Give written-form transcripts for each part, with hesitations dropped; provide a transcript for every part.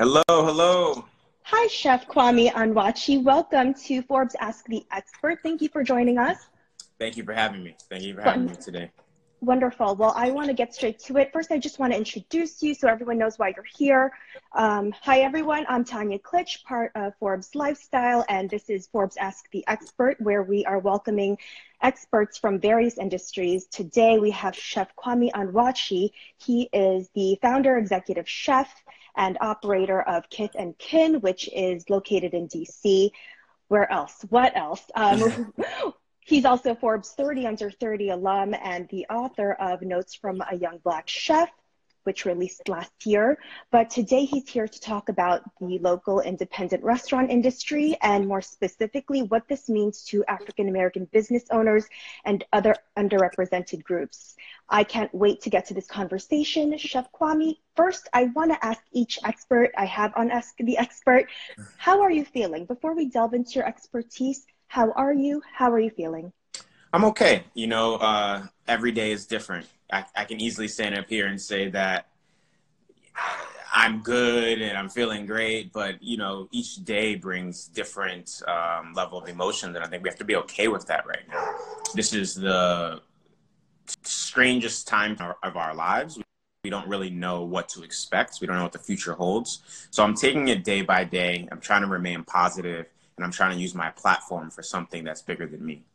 Hello, hello. Hi, Chef Kwame Onwuachi. Welcome to Forbes Ask the Expert. Thank you for joining us. Thank you for having me. Thank you for having me today. Wonderful. Well, I want to get straight to it. First, I just want to introduce you so everyone knows why you're here. Hi, everyone. I'm Tanya Klich, part of Forbes Lifestyle, and this is Forbes Ask the Expert, where we are welcoming experts from various industries. Today, we have Chef Kwame Onwuachi. He is the founder, executive chef, and operator of Kith and Kin, which is located in DC. Where else? What else? He's also Forbes 30 Under 30 alum and the author of Notes from a Young Black Chef, which released last year. But today he's here to talk about the local independent restaurant industry and more specifically what this means to African-American business owners and other underrepresented groups. I can't wait to get to this conversation. Chef Kwame, first, I want to ask each expert I have on Ask the Expert, how are you feeling? Before we delve into your expertise, how are you? How are you feeling? I'm okay. You know, every day is different. I can easily stand up here and say that I'm good and I'm feeling great, but you know, each day brings different level of emotions, and I think we have to be okay with that right now. This is the strangest time of our lives. We don't really know what to expect. We don't know what the future holds. So I'm taking it day by day. I'm trying to remain positive, and I'm trying to use my platform for something that's bigger than me.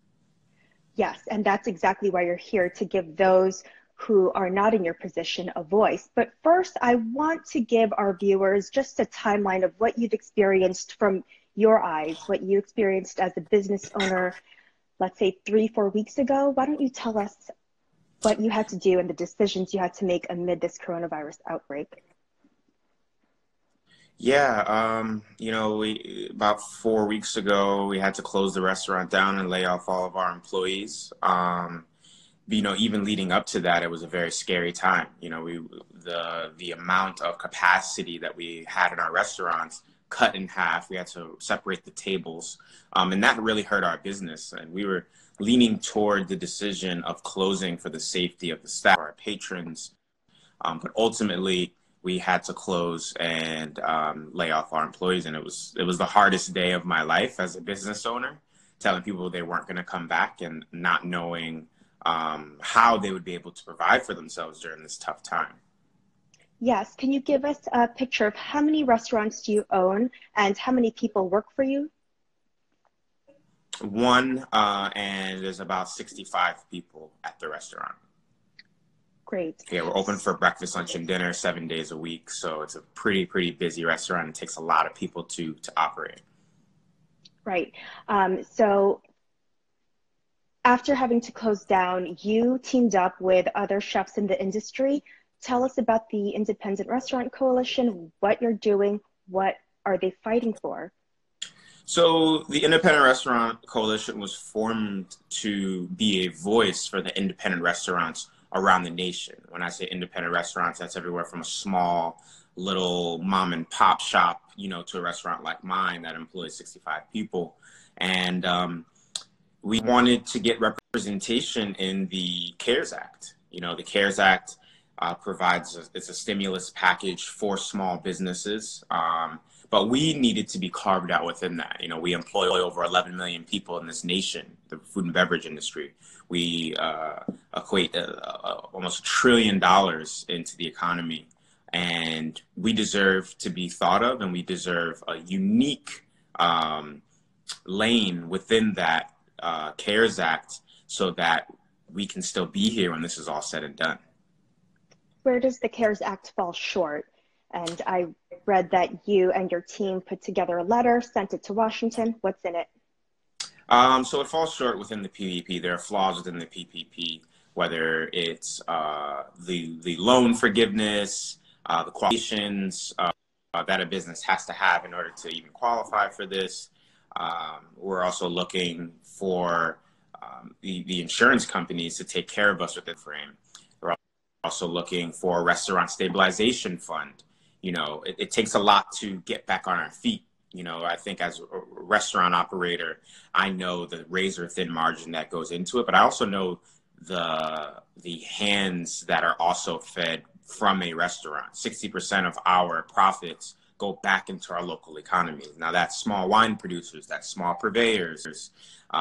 Yes, and that's exactly why you're here, to give those who are not in your position a voice. But first, I want to give our viewers just a timeline of what you've experienced from your eyes, what you experienced as a business owner, let's say 3-4 weeks ago. Why don't you tell us what you had to do and the decisions you had to make amid this coronavirus outbreak? Yeah, you know, about 4 weeks ago, we had to close the restaurant down and lay off all of our employees. You know, even leading up to that, it was a very scary time. You know, the amount of capacity that we had in our restaurants cut in half. We had to separate the tables, and that really hurt our business. And we were leaning toward the decision of closing for the safety of the staff, our patrons, but ultimately, we had to close and lay off our employees. And it was the hardest day of my life as a business owner, telling people they weren't gonna come back and not knowing how they would be able to provide for themselves during this tough time. Yes, can you give us a picture of how many restaurants do you own and how many people work for you? One, and there's about 65 people at the restaurant. Great. Yeah, we're open for breakfast, lunch, and dinner 7 days a week. So it's a pretty busy restaurant. It takes a lot of people to operate. Right. So after having to close down, you teamed up with other chefs in the industry. Tell us about the Independent Restaurant Coalition, what you're doing, what are they fighting for? So the Independent Restaurant Coalition was formed to be a voice for the independent restaurants around the nation. When I say independent restaurants, that's everywhere from a small little mom and pop shop, you know, to a restaurant like mine that employs 65 people. And we wanted to get representation in the CARES Act. You know, the CARES Act provides, it's a stimulus package for small businesses, but we needed to be carved out within that. You know, we employ over 11 million people in this nation, the food and beverage industry. We equate almost $1 trillion into the economy, and we deserve to be thought of, and we deserve a unique lane within that CARES Act so that we can still be here when this is all said and done. Where does the CARES Act fall short? And I read that you and your team put together a letter, sent it to Washington. What's in it? So it falls short within the PPP. There are flaws within the PPP, whether it's the loan forgiveness, the qualifications that a business has to have in order to even qualify for this. We're also looking for the insurance companies to take care of us within the frame. We're also looking for a restaurant stabilization fund. You know, it takes a lot to get back on our feet. You know, I think as a restaurant operator, I know the razor thin margin that goes into it, but I also know the hands that are also fed from a restaurant. 60% of our profits go back into our local economies. Now that's small wine producers, that's small purveyors,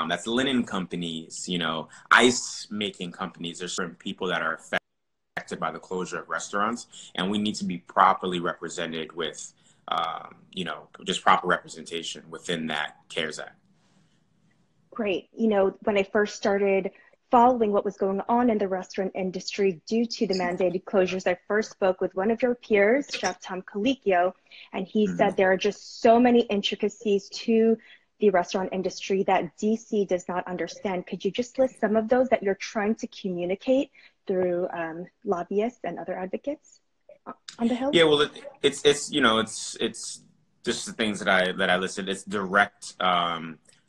that's linen companies, you know, ice making companies. There's certain people that are affected by the closure of restaurants, and we need to be properly represented with, you know, just proper representation within that CARES Act. Great. You know, when I first started following what was going on in the restaurant industry due to the mandated closures, I first spoke with one of your peers, Chef Tom Colicchio, and he said there are just so many intricacies to the restaurant industry that DC does not understand. Could you just list some of those that you're trying to communicate through lobbyists and other advocates on the Hill? Yeah, well, it's you know, it's just the things that I listed. It's direct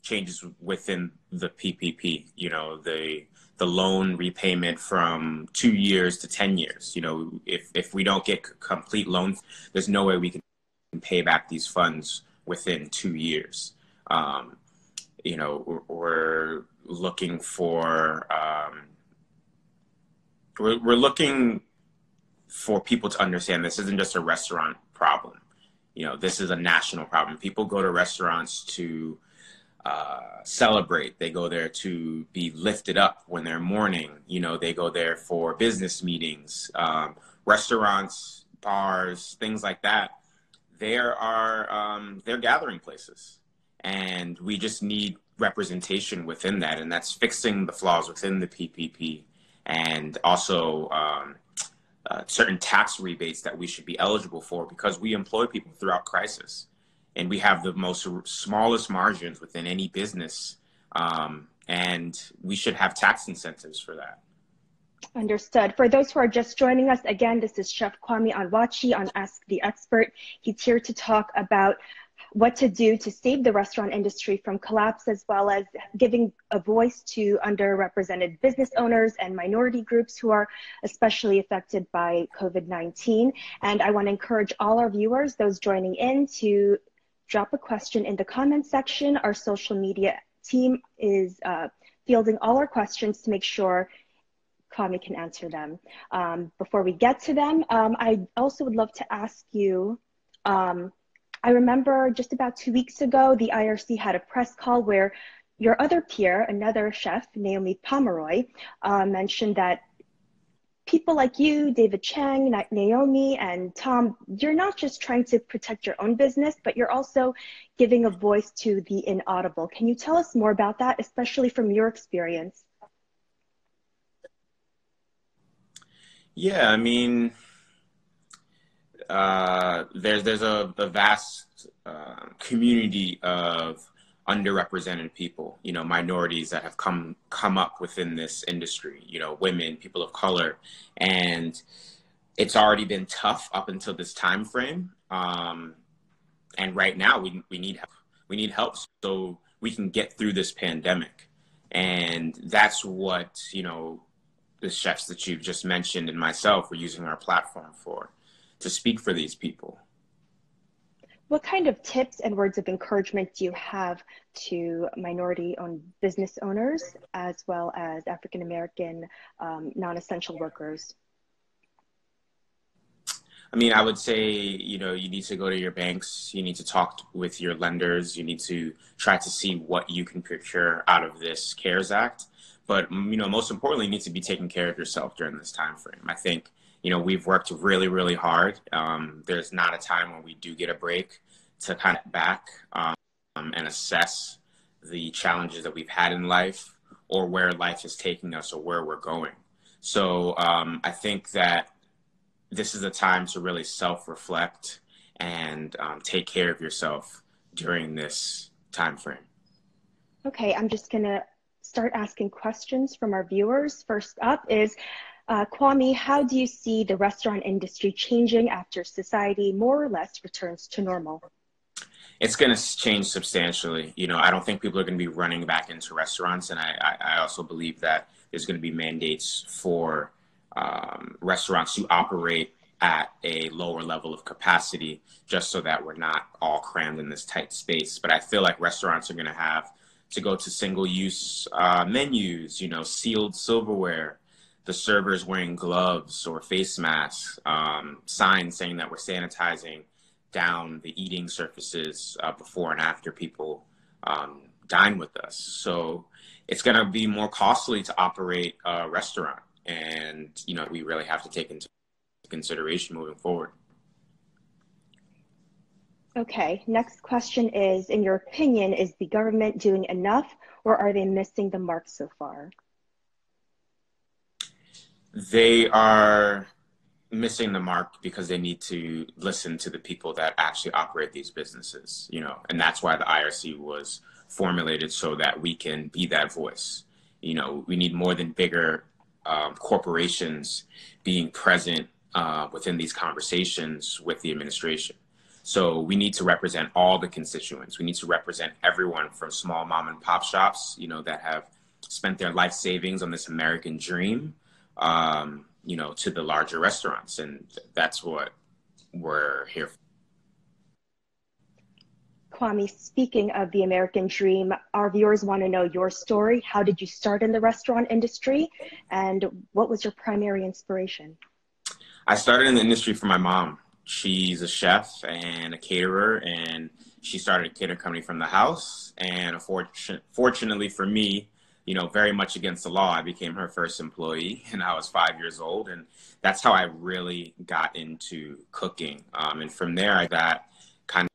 changes within the PPP, you know, the loan repayment from 2 years to 10 years. You know, if we don't get complete loans, there's no way we can pay back these funds within 2 years. You know, we're looking for, we're looking for people to understand this isn't just a restaurant problem. You know, this is a national problem. People go to restaurants to celebrate. They go there to be lifted up when they're mourning. You know, they go there for business meetings, restaurants, bars, things like that. There are, they're gathering places, and we just need representation within that. And that's fixing the flaws within the PPP, and also certain tax rebates that we should be eligible for, because we employ people throughout crisis. And we have the smallest margins within any business, and we should have tax incentives for that. Understood. For those who are just joining us, again, this is Chef Kwame Onwuachi on Ask the Expert. He's here to talk about what to do to save the restaurant industry from collapse, as well as giving a voice to underrepresented business owners and minority groups who are especially affected by COVID-19. And I want to encourage all our viewers, those joining in, to drop a question in the comment section. Our social media team is fielding all our questions to make sure Kwame can answer them. Before we get to them, I also would love to ask you, I remember just about 2 weeks ago, the IRC had a press call where your other peer, another chef, Naomi Pomeroy, mentioned that people like you, David Chang, Naomi, and Tom, you're not just trying to protect your own business, but you're also giving a voice to the inaudible. Can you tell us more about that, especially from your experience? Yeah, I mean, there's a vast community of underrepresented people, you know, minorities that have come up within this industry, you know, women, people of color, and it's already been tough up until this time frame. And right now we need help. We need help so we can get through this pandemic. And that's what, you know, the chefs that you've just mentioned and myself were using our platform for, to speak for these people. What kind of tips and words of encouragement do you have to minority-owned business owners, as well as African-American non-essential workers? I mean, I would say, you know, you need to go to your banks, you need to talk with your lenders, you need to try to see what you can procure out of this CARES Act. But, you know, most importantly, you need to be taking care of yourself during this time frame. I think, you know, we've worked really, really hard. There's not a time when we do get a break to kind of back and assess the challenges that we've had in life, or where life is taking us, or where we're going. So I think that this is a time to really self-reflect and take care of yourself during this time frame. Okay, I'm just gonna start asking questions from our viewers. First up is, Kwame, how do you see the restaurant industry changing after society more or less returns to normal? It's going to change substantially. You know, I don't think people are going to be running back into restaurants. And I also believe that there's going to be mandates for restaurants to operate at a lower level of capacity, just so that we're not all crammed in this tight space. But I feel like restaurants are going to have to go to single-use menus, you know, sealed silverware, the servers wearing gloves or face masks, signs saying that we're sanitizing down the eating surfaces before and after people dine with us. So it's going to be more costly to operate a restaurant. And, you know, we really have to take into consideration moving forward. Okay, next question is, in your opinion, is the government doing enough or are they missing the mark so far? They are missing the mark because they need to listen to the people that actually operate these businesses, you know, and that's why the IRC was formulated, so that we can be that voice. You know, we need more than bigger corporations being present within these conversations with the administration. So we need to represent all the constituents. We need to represent everyone from small mom and pop shops, you know, that have spent their life savings on this American dream, you know, to the larger restaurants. And that's what we're here for. Kwame, speaking of the American dream, our viewers want to know your story. How did you start in the restaurant industry? And what was your primary inspiration? I started in the industry for my mom. She's a chef and a caterer, and she started a catering company from the house. And fortunately for me, you know, very much against the law, I became her first employee, and I was 5 years old. And that's how I really got into cooking. And from there, I got kind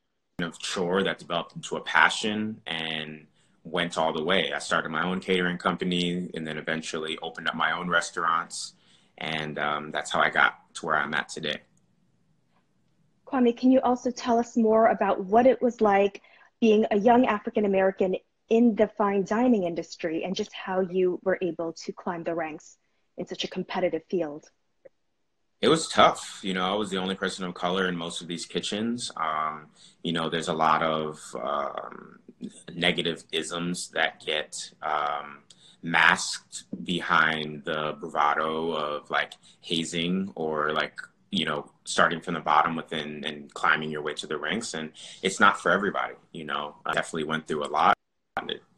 of chore that developed into a passion and went all the way. I started my own catering company and then eventually opened up my own restaurants. And that's how I got to where I'm at today. Kwame, can you also tell us more about what it was like being a young African-American in the fine dining industry and just how you were able to climb the ranks in such a competitive field? It was tough. You know, I was the only person of color in most of these kitchens. You know, there's a lot of negative isms that get masked behind the bravado of like hazing or like, you know, starting from the bottom within and climbing your way to the ranks. And it's not for everybody, you know. I definitely went through a lot.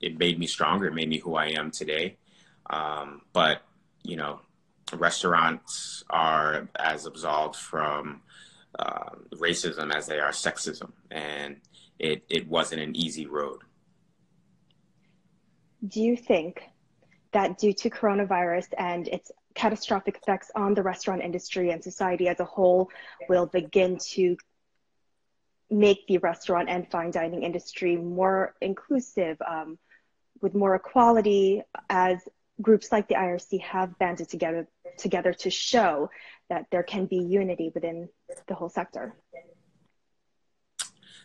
It made me stronger. It made me who I am today. But, you know, restaurants are as absolved from racism as they are sexism. And it wasn't an easy road. Do you think that due to coronavirus and its catastrophic effects on the restaurant industry and society as a whole will begin to make the restaurant and fine dining industry more inclusive with more equality, as groups like the IRC have banded together to show that there can be unity within the whole sector?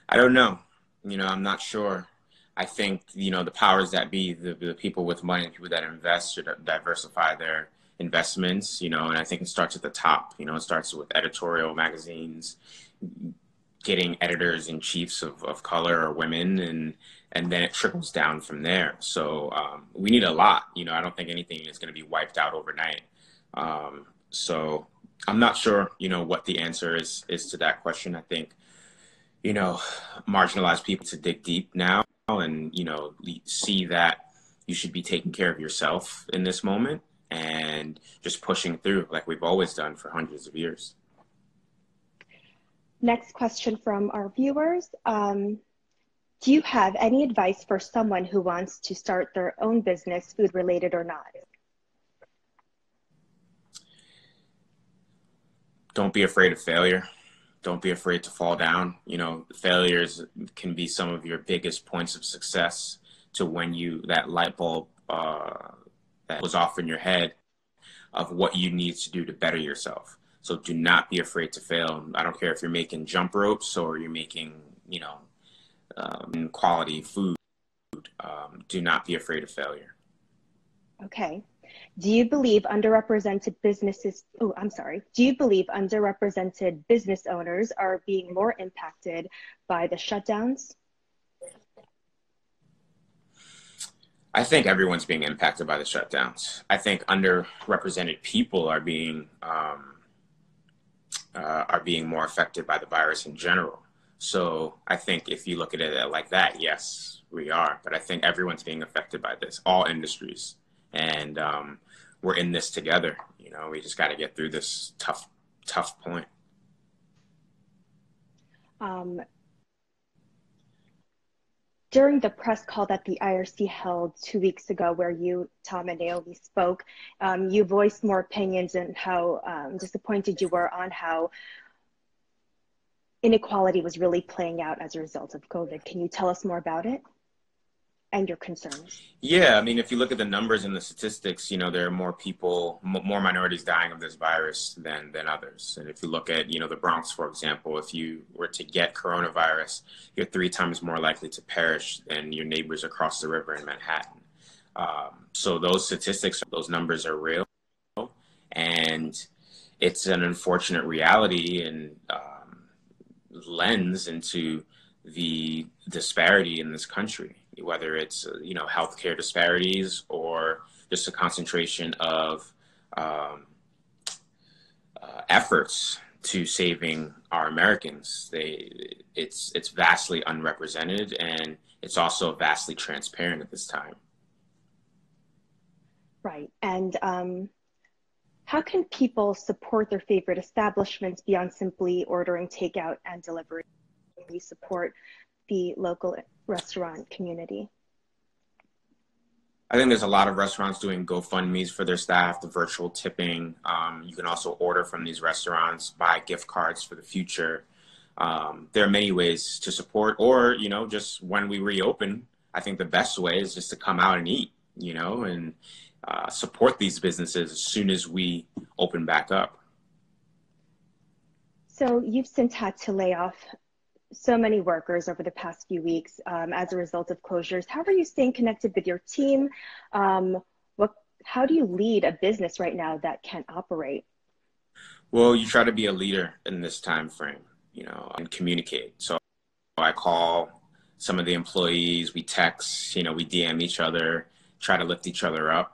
I don't know. You know, I'm not sure. I think, you know, the powers that be, the people with money, people that invest should diversify their investments, you know, and I think it starts at the top. You know, it starts with editorial magazines, getting editors in chiefs of color or women, and then it trickles down from there. So we need a lot. You know, I don't think anything is going to be wiped out overnight. So I'm not sure, you know, what the answer is to that question. I think, you know, marginalized people to dig deep now and, you know, see that you should be taking care of yourself in this moment and just pushing through like we've always done for hundreds of years. Next question from our viewers. Do you have any advice for someone who wants to start their own business, food related or not? Don't be afraid of failure. Don't be afraid to fall down. You know, failures can be some of your biggest points of success to when you, that light bulb, that was off in your head of what you need to do to better yourself. So do not be afraid to fail. I don't care if you're making jump ropes or you're making, you know, quality food. Do not be afraid of failure. Okay. Do you believe underrepresented businesses, do you believe underrepresented business owners are being more impacted by the shutdowns? I think everyone's being impacted by the shutdowns. I think underrepresented people are being more affected by the virus in general. So I think if you look at it like that, yes, we are. But I think everyone's being affected by this, all industries, and we're in this together. You know, we just got to get through this tough point. During the press call that the IRC held 2 weeks ago where you, Tom, and Naomi spoke, you voiced more opinions and how disappointed you were on how inequality was really playing out as a result of COVID. Can you tell us more about it and your concerns? Yeah, I mean, if you look at the numbers and the statistics, you know, there are more people, more minorities dying of this virus than others. And if you look at, you know, the Bronx, for example, if you were to get coronavirus, you're 3 times more likely to perish than your neighbors across the river in Manhattan. So those statistics, those numbers are real. And it's an unfortunate reality and lens into the disparity in this country, whether it's, you know, healthcare disparities or just a concentration of efforts to saving our Americans. It's vastly unrepresented, and it's also vastly transparent at this time. Right. And how can people support their favorite establishments beyond simply ordering takeout and delivery? You support the local restaurant community? I think there's a lot of restaurants doing GoFundMes for their staff, the virtual tipping. You can also order from these restaurants, buy gift cards for the future. There are many ways to support, or, you know, just when we reopen, I think the best way is just to come out and eat, you know, and support these businesses as soon as we open back up. So you've since had to lay off so many workers over the past few weeks as a result of closures. How are you staying connected with your team? How do you lead a business right now that can't operate? Well, you try to be a leader in this time frame, you know, and communicate. So I call some of the employees, we text, you know, we DM each other, try to lift each other up.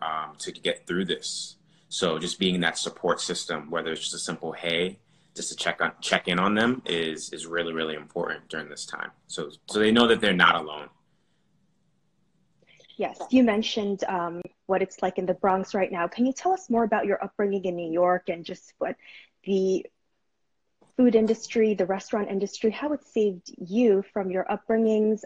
But to get through this. So just being in that support system, whether it's just a simple, hey, just to check in on them is really, really important during this time. So they know that they're not alone. Yes, you mentioned what it's like in the Bronx right now. Can you tell us more about your upbringing in New York and just what the food industry, the restaurant industry, how it saved you from your upbringings,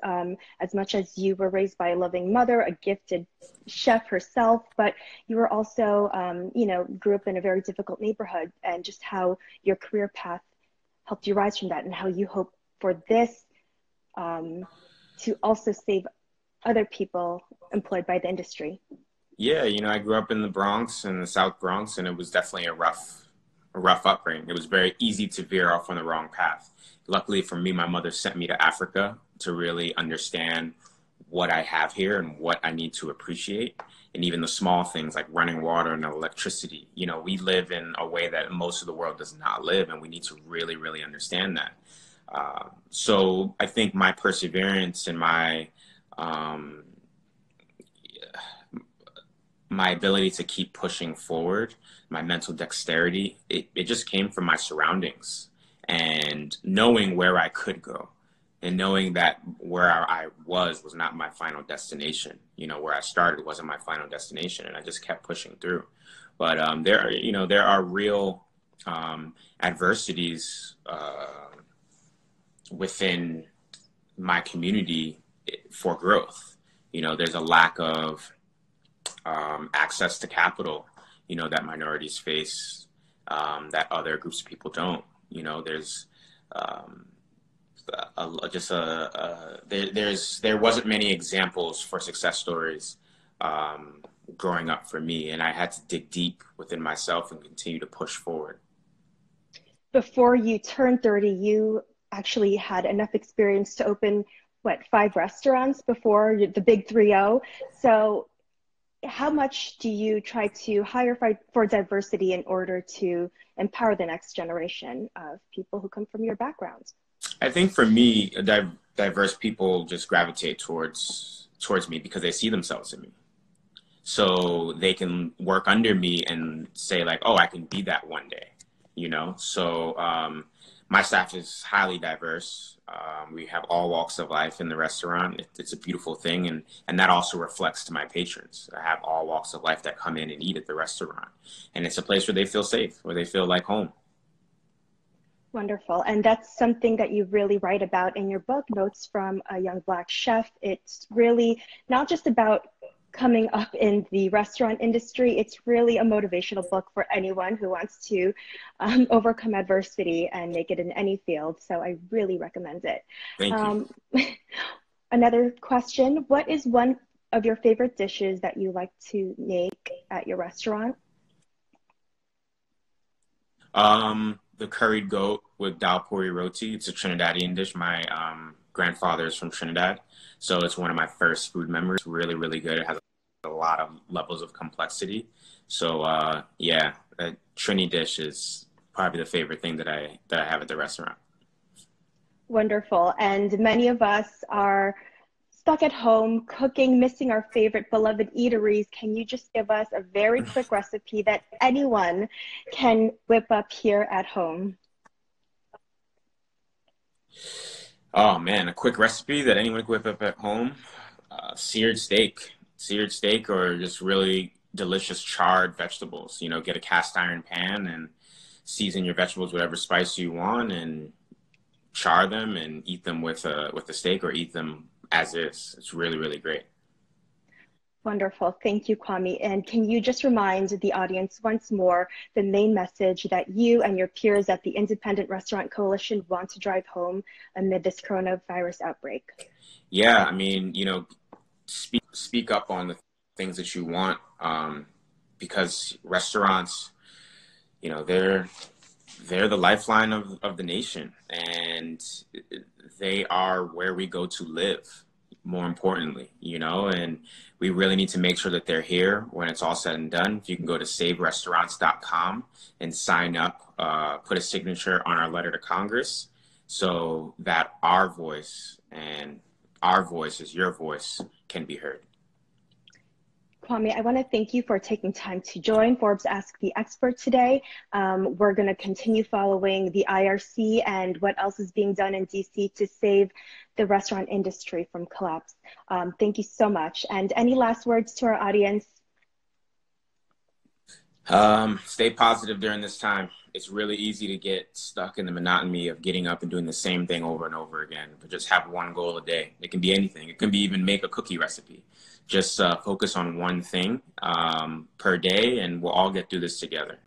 as much as you were raised by a loving mother, a gifted chef herself, but you were also, you know, grew up in a very difficult neighborhood, and just how your career path helped you rise from that, and how you hope for this to also save other people employed by the industry. Yeah, you know, I grew up in the Bronx, in the South Bronx, and it was definitely a rough upbringing. It was very easy to veer off on the wrong path. Luckily for me, my mother sent me to Africa to really understand what I have here and what I need to appreciate. And even the small things like running water and electricity. You know, we live in a way that most of the world does not live, and we need to really, really understand that. So I think my perseverance and my my ability to keep pushing forward, my mental dexterity, it just came from my surroundings and knowing where I could go and knowing that where I was not my final destination. You know, where I started wasn't my final destination, and I just kept pushing through. But there are real adversities within my community for growth. You know, there's a lack of access to capital, you know, that minorities face, that other groups of people don't. You know, there wasn't many examples for success stories growing up for me, and I had to dig deep within myself and continue to push forward. Before you turned 30, you actually had enough experience to open, what, 5 restaurants before the big 3-0. So how much do you try to hire for diversity in order to empower the next generation of people who come from your background? I think for me, diverse people just gravitate towards me because they see themselves in me. So they can work under me and say like, oh, I can be that one day, you know? So My staff is highly diverse. We have all walks of life in the restaurant. It's a beautiful thing. And that also reflects to my patrons. I have all walks of life that come in and eat at the restaurant. And it's a place where they feel safe, where they feel like home. Wonderful. And that's something that you really write about in your book, Notes from a Young Black Chef. It's really not just about coming up in the restaurant industry. It's really a motivational book for anyone who wants to overcome adversity and make it in any field. So I really recommend it. Thank you. Another question, what is one of your favorite dishes that you like to make at your restaurant? The curried goat with dal puri roti. It's a Trinidadian dish. My grandfather is from Trinidad, so it's one of my first food memories. Really, really good. It has a lot of levels of complexity. So yeah, that Trini dish is probably the favorite thing that I have at the restaurant. Wonderful. And many of us are stuck at home cooking, missing our favorite beloved eateries. Can you just give us a very quick recipe that anyone can whip up here at home? Oh man, a quick recipe that anyone can whip up at home. Seared steak or just really delicious charred vegetables. You know, get a cast iron pan and season your vegetables, whatever spice you want, and char them and eat them with a steak, or eat them as is. It's really, really great. Wonderful. Thank you, Kwame. And can you just remind the audience once more the main message that you and your peers at the Independent Restaurant Coalition want to drive home amid this coronavirus outbreak? Yeah, I mean, you know, speak up on the things that you want, because restaurants, you know, they're the lifeline of the nation, and they are where we go to live, more importantly, you know, and we really need to make sure that they're here when it's all said and done. If you can go to SaveRestaurants.com and sign up, put a signature on our letter to Congress so that our voice, and our voice is your voice, can be heard. Kwame, I want to thank you for taking time to join Forbes Ask the Expert today. We're going to continue following the IRC and what else is being done in DC to save the restaurant industry from collapse. Thank you so much. And any last words to our audience? Stay positive during this time. It's really easy to get stuck in the monotony of getting up and doing the same thing over and over again, but just have one goal a day. It can be anything. It can be even make a cookie recipe. Just focus on one thing per day, and we'll all get through this together.